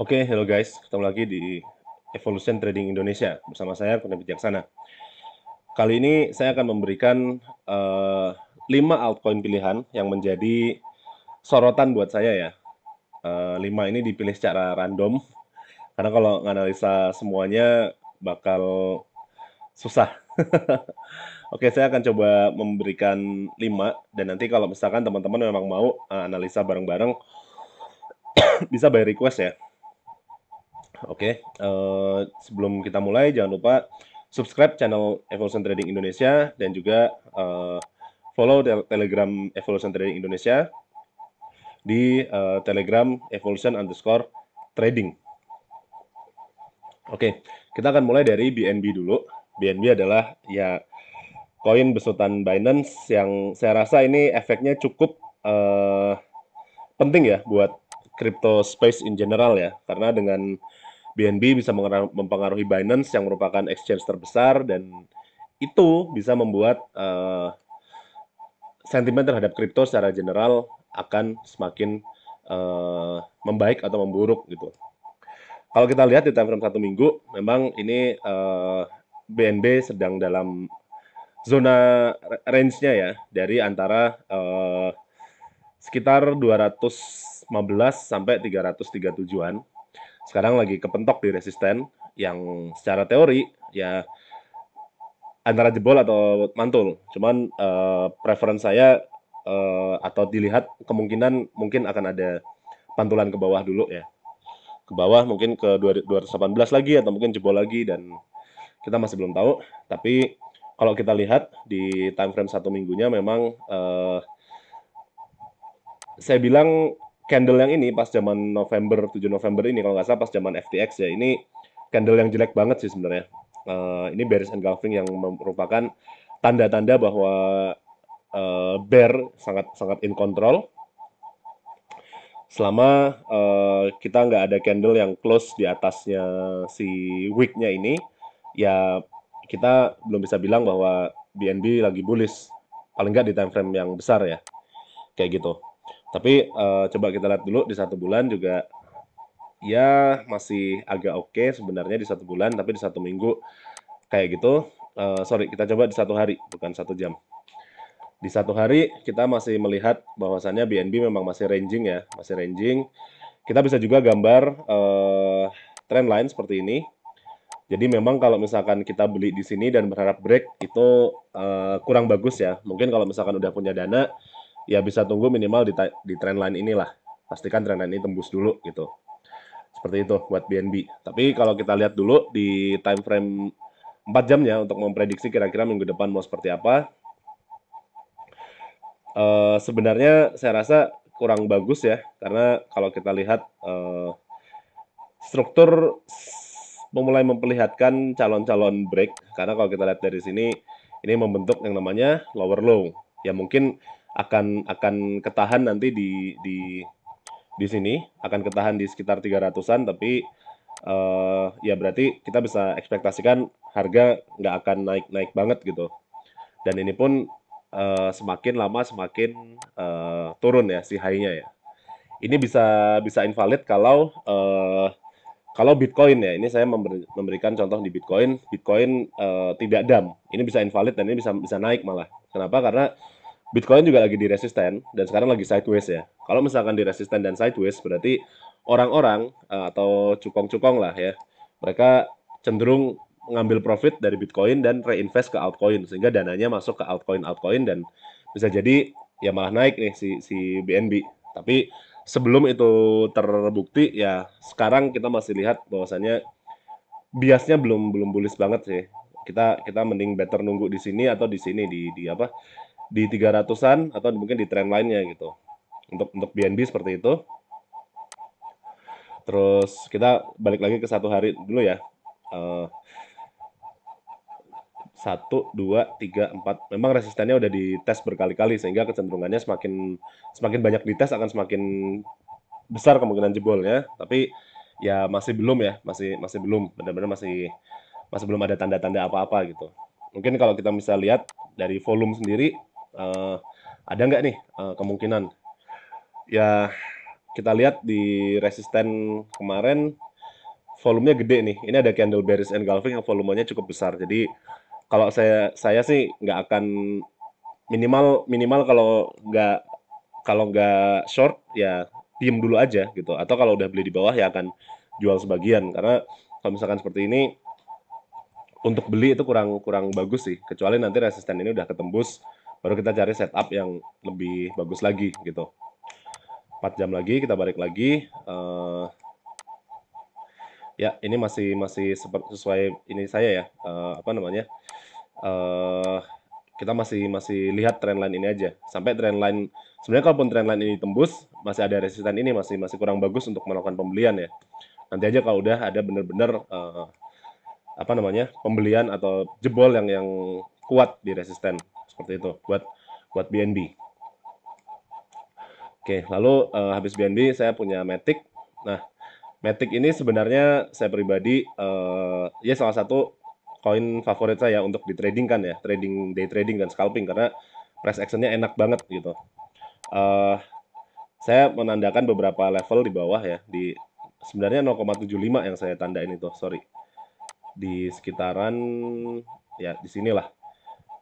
Oke, hello guys, ketemu lagi di Evolution Trading Indonesia bersama saya Kurnia Bijaksana. Kali ini saya akan memberikan 5 altcoin pilihan yang menjadi sorotan buat saya ya. 5 ini dipilih secara random karena kalau nganalisa semuanya bakal susah. Oke, saya akan coba memberikan 5 dan nanti kalau misalkan teman-teman memang mau analisa bareng-bareng bisa by request ya. Oke, sebelum kita mulai jangan lupa subscribe channel Evolution Trading Indonesia dan juga follow Telegram Evolution Trading Indonesia di Telegram Evolution_Trading. Oke, kita akan mulai dari BNB dulu. BNB adalah ya koin besutan Binance yang saya rasa ini efeknya cukup penting ya buat crypto space in general ya, karena dengan BNB bisa mempengaruhi Binance yang merupakan exchange terbesar dan itu bisa membuat sentimen terhadap kripto secara general akan semakin membaik atau memburuk gitu. Kalau kita lihat di time frame 1 minggu, memang ini BNB sedang dalam zona range-nya ya, dari antara sekitar 215 sampai 337-an. Sekarang lagi kepentok di resisten yang secara teori ya antara jebol atau mantul. Cuman preference saya atau dilihat kemungkinan mungkin akan ada pantulan ke bawah dulu ya. Ke bawah mungkin ke 218 lagi atau mungkin jebol lagi dan kita masih belum tahu. Tapi kalau kita lihat di time frame 1 minggunya memang saya bilang candle yang ini pas zaman November, 7 November ini kalau nggak salah pas zaman FTX ya, ini candle yang jelek banget sih sebenarnya. Ini bearish engulfing yang merupakan tanda-tanda bahwa bear sangat in control. Selama kita nggak ada candle yang close di atasnya si wick-nya ini, ya kita belum bisa bilang bahwa BNB lagi bullish, paling nggak di time frame yang besar ya, kayak gitu. Tapi coba kita lihat dulu di 1 bulan juga ya masih agak oke sebenarnya di 1 bulan, tapi di 1 minggu kayak gitu. Sorry, kita coba di 1 hari, bukan 1 jam. Di 1 hari kita masih melihat bahwasannya BNB memang masih ranging ya, masih ranging. Kita bisa juga gambar trendline seperti ini. Jadi memang kalau misalkan kita beli di sini dan berharap break itu kurang bagus ya. Mungkin kalau misalkan udah punya dana, ya bisa tunggu minimal di trendline inilah. Pastikan trendline ini tembus dulu gitu. Seperti itu buat BNB. Tapi kalau kita lihat dulu di time frame 4 jamnya untuk memprediksi kira-kira minggu depan mau seperti apa. Sebenarnya saya rasa kurang bagus ya. Karena kalau kita lihat struktur mulai memperlihatkan calon-calon break. Karena kalau kita lihat dari sini, ini membentuk yang namanya lower low. Ya mungkin akan ketahan nanti di sini, akan ketahan di sekitar 300-an, tapi ya berarti kita bisa ekspektasikan harga nggak akan naik banget gitu. Dan ini pun semakin lama semakin turun ya si high-nya ya. Ini bisa invalid kalau kalau Bitcoin ya, ini saya memberikan contoh di Bitcoin tidak dump. Ini bisa invalid dan ini bisa naik malah. Kenapa? Karena Bitcoin juga lagi di resisten dan sekarang lagi sideways ya. Kalau misalkan di resisten dan sideways berarti orang-orang atau cukong-cukong lah ya, mereka cenderung mengambil profit dari Bitcoin dan reinvest ke altcoin sehingga dananya masuk ke altcoin dan bisa jadi ya malah naik nih si BNB. Tapi sebelum itu terbukti ya, sekarang kita masih lihat bahwasannya biasnya belum bullish banget sih. Kita mending better nunggu di sini atau di sini di apa? Di 300-an atau mungkin di trend lainnya gitu. Untuk BNB seperti itu. Terus kita balik lagi ke 1 hari dulu ya. 1, 2, 3, 4. Memang resistennya udah dites berkali-kali sehingga kecenderungannya semakin banyak dites akan semakin besar kemungkinan jebolnya. Tapi ya masih belum ya, masih belum. Benar-benar masih belum ada tanda-tanda apa-apa gitu. Mungkin kalau kita bisa lihat dari volume sendiri. Ada nggak nih kemungkinan ya kita lihat di resisten kemarin volumenya gede nih. Ini ada candle bearish engulfing yang volumenya cukup besar. Jadi kalau saya sih nggak akan, minimal kalau nggak short ya diem dulu aja gitu, atau kalau udah beli di bawah ya akan jual sebagian, karena kalau misalkan seperti ini untuk beli itu kurang bagus sih, kecuali nanti resisten ini udah ketembus baru kita cari setup yang lebih bagus lagi gitu. 4 jam lagi kita balik lagi. Ya ini masih sesuai ini saya ya, kita masih lihat trendline ini aja sampai trendline. Sebenarnya kalaupun trendline ini tembus masih ada resisten ini masih kurang bagus untuk melakukan pembelian ya. Nanti aja kalau udah ada bener-bener pembelian atau jebol yang kuat di resisten seperti itu buat BNB. Oke, lalu habis BNB saya punya Matic. Nah, Matic ini sebenarnya saya pribadi ya salah satu koin favorit saya untuk ditradingkan ya, day trading dan scalping, karena price action-nya enak banget gitu. Saya menandakan beberapa level di bawah ya, di sebenarnya 0,75 yang saya tandain itu, sorry. Di sekitaran ya di sinilah.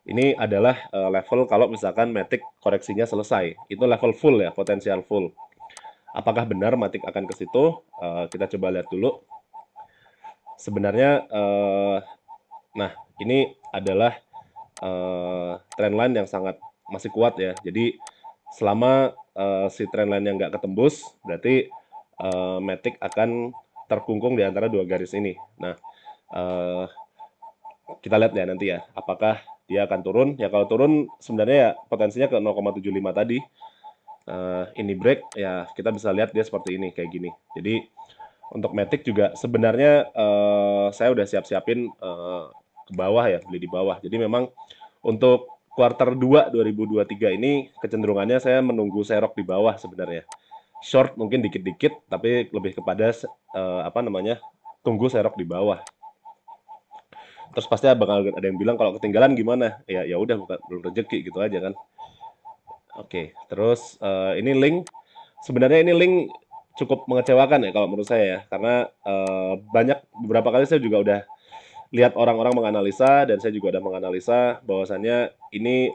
Ini adalah level kalau misalkan Matic koreksinya selesai. Itu level full ya, potensial full. Apakah benar Matic akan ke situ? Kita coba lihat dulu. Sebenarnya, nah ini adalah trendline yang sangat masih kuat ya. Jadi selama si trendline yang nggak ketembus, berarti Matic akan terkungkung di antara dua garis ini. Nah, kita lihat ya nanti ya, apakah dia akan turun? Ya kalau turun, sebenarnya ya potensinya ke 0,75 tadi. Ini break ya, kita bisa lihat dia seperti ini kayak gini. Jadi untuk Matic juga sebenarnya saya udah siap-siapin ke bawah ya, beli di bawah. Jadi memang untuk quarter 2 2023 ini kecenderungannya saya menunggu serok di bawah sebenarnya. Short mungkin dikit-dikit tapi lebih kepada tunggu serok di bawah. Terus pasti bakal ada yang bilang kalau ketinggalan gimana? Ya ya udah bukan belum rezeki gitu aja kan. Oke, terus ini link. Sebenarnya ini link cukup mengecewakan ya kalau menurut saya ya, karena beberapa kali saya juga udah lihat orang-orang menganalisa dan saya juga udah menganalisa bahwasannya ini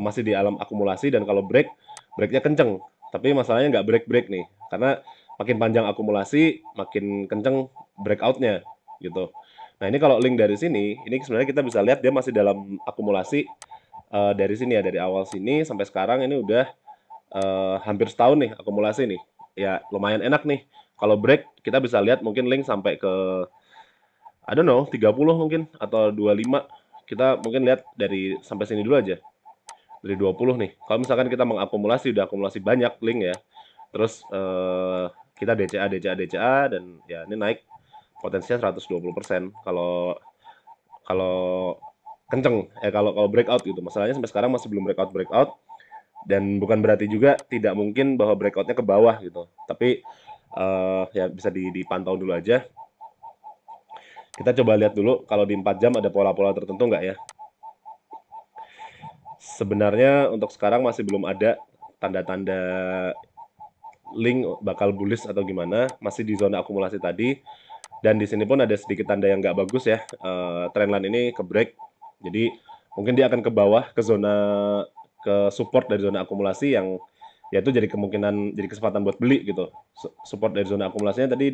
masih di alam akumulasi, dan kalau breaknya kenceng. Tapi masalahnya nggak break nih, karena makin panjang akumulasi makin kenceng breakoutnya gitu. Nah ini kalau link dari sini, ini sebenarnya kita bisa lihat dia masih dalam akumulasi. Dari sini ya, dari awal sini sampai sekarang ini udah hampir setahun nih akumulasi nih. Ya lumayan enak nih. Kalau break kita bisa lihat mungkin link sampai ke I don't know 30 mungkin atau 25. Kita mungkin lihat dari sampai sini dulu aja. Dari 20 nih. Kalau misalkan kita mengakumulasi udah akumulasi banyak link ya. Terus kita DCA dan ya ini naik potensinya 120%. Kalau kenceng ya, kalau breakout gitu. Masalahnya sampai sekarang masih belum breakout, dan bukan berarti juga tidak mungkin bahwa breakoutnya ke bawah gitu, tapi ya bisa dipantau dulu aja. Kita coba lihat dulu kalau di 4 jam ada pola-pola tertentu nggak ya. Sebenarnya untuk sekarang masih belum ada tanda-tanda link bakal bullish atau gimana, masih di zona akumulasi tadi, dan di sini pun ada sedikit tanda yang nggak bagus ya. Trendline ini ke break. Jadi mungkin dia akan ke bawah, ke support dari zona akumulasi yang yaitu jadi kemungkinan, jadi kesempatan buat beli gitu. Support dari zona akumulasinya tadi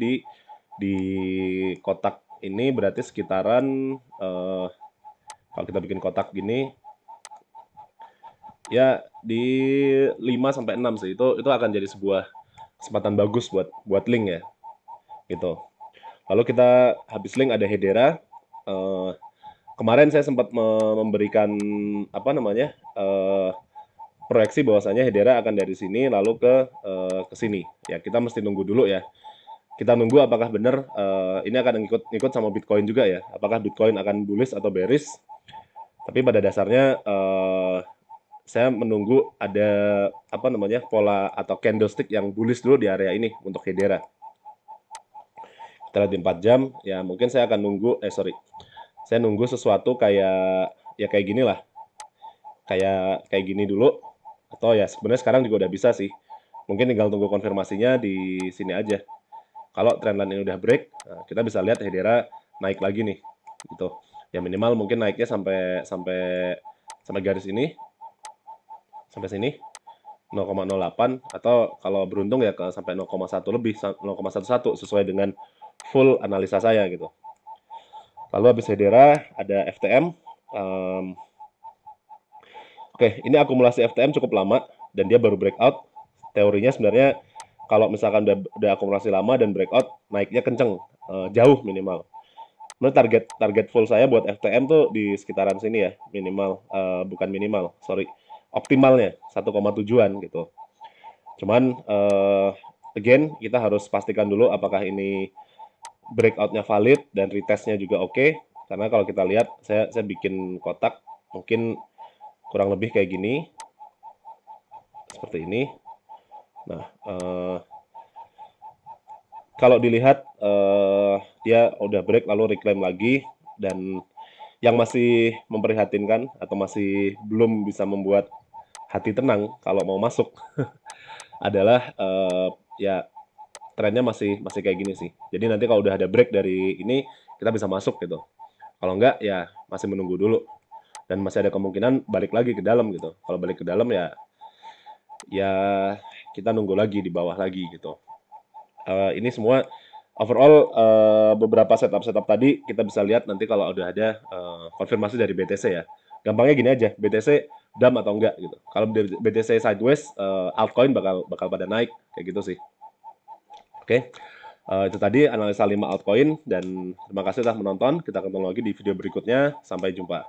di kotak ini berarti sekitaran kalau kita bikin kotak gini ya di 5 sampai 6 sih. Itu akan jadi sebuah kesempatan bagus buat link ya. Gitu. Lalu kita habis link ada Hedera. Kemarin saya sempat memberikan proyeksi bahwasanya Hedera akan dari sini lalu ke sini. Ya, kita mesti nunggu dulu ya. Kita nunggu apakah benar ini akan ngikut sama Bitcoin juga ya. Apakah Bitcoin akan bullish atau bearish? Tapi pada dasarnya saya menunggu ada pola atau candlestick yang bullish dulu di area ini untuk Hedera. Kita lihat di 4 jam ya, mungkin saya akan nunggu Saya nunggu sesuatu kayak gini lah. Kayak gini dulu. Atau ya sebenarnya sekarang juga udah bisa sih. Mungkin tinggal tunggu konfirmasinya di sini aja. Kalau trendline ini udah break, nah kita bisa lihat Hedera naik lagi nih, gitu. Ya minimal mungkin naiknya sampai garis ini, sampai sini 0,08, atau kalau beruntung ya sampai 0,1 lebih, 0,11 sesuai dengan full analisa saya gitu. Lalu habis Hedera ada FTM. Oke, ini akumulasi FTM cukup lama dan dia baru breakout. Teorinya sebenarnya kalau misalkan udah akumulasi lama dan breakout, naiknya kenceng, jauh minimal. Nah, target full saya buat FTM tuh di sekitaran sini ya, minimal, bukan minimal, sorry, optimalnya 1,7-an gitu. Cuman again kita harus pastikan dulu apakah ini breakoutnya valid dan retestnya juga oke. Karena kalau kita lihat, saya bikin kotak mungkin kurang lebih kayak gini, seperti ini. Nah, kalau dilihat dia udah break lalu reclaim lagi, dan yang masih memprihatinkan atau masih belum bisa membuat hati tenang kalau mau masuk adalah ya trennya masih kayak gini sih. Jadi nanti kalau udah ada break dari ini kita bisa masuk gitu. Kalau enggak ya masih menunggu dulu. Dan masih ada kemungkinan balik lagi ke dalam gitu. Kalau balik ke dalam ya kita nunggu lagi di bawah lagi gitu. Ini semua overall beberapa setup tadi kita bisa lihat nanti kalau udah ada konfirmasi dari BTC ya. Gampangnya gini aja, BTC dump atau enggak gitu. Kalau BTC sideways, altcoin bakal pada naik kayak gitu sih. Oke. Itu tadi analisa 5 altcoin, dan terima kasih telah menonton. Kita ketemu lagi di video berikutnya. Sampai jumpa.